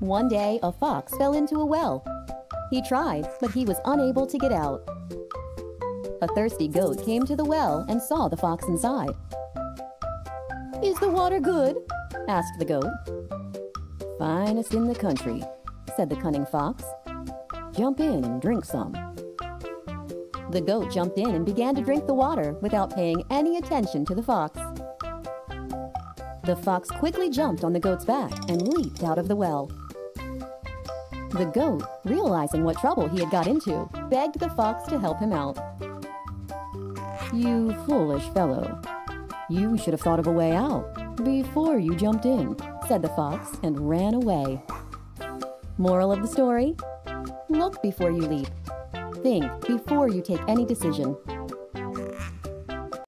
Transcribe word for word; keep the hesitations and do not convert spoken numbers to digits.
One day, a fox fell into a well. He tried, but he was unable to get out. A thirsty goat came to the well and saw the fox inside. "Is the water good?" asked the goat. "Finest in the country," said the cunning fox. "Jump in and drink some." The goat jumped in and began to drink the water without paying any attention to the fox. The fox quickly jumped on the goat's back and leaped out of the well. The goat, realizing what trouble he had got into, begged the fox to help him out. "You foolish fellow. You should have thought of a way out before you jumped in," said the fox and ran away. Moral of the story? Look before you leap. Think before you take any decision.